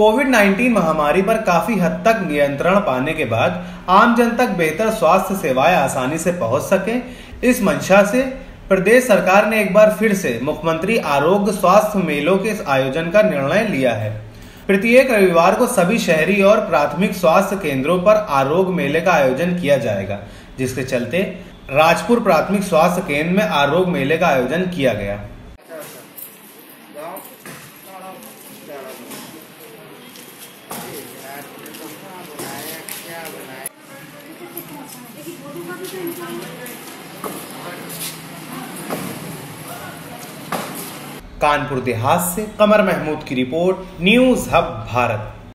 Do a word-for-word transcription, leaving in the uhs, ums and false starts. Covid nineteen महामारी पर काफी हद तक नियंत्रण पाने के बाद आमजन तक बेहतर स्वास्थ्य सेवाएं आसानी से पहुंच सके, इस मंशा से प्रदेश सरकार ने एक बार फिर से मुख्यमंत्री आरोग्य स्वास्थ्य मेलों के आयोजन का निर्णय लिया है। प्रत्येक रविवार को सभी शहरी और प्राथमिक स्वास्थ्य केंद्रों पर आरोग्य मेले का आयोजन किया जाएगा, जिसके चलते राजपुर प्राथमिक स्वास्थ्य केंद्र में आरोग्य मेले का आयोजन किया गया। कानपुर देहात से कमर महमूद की रिपोर्ट, न्यूज हब भारत।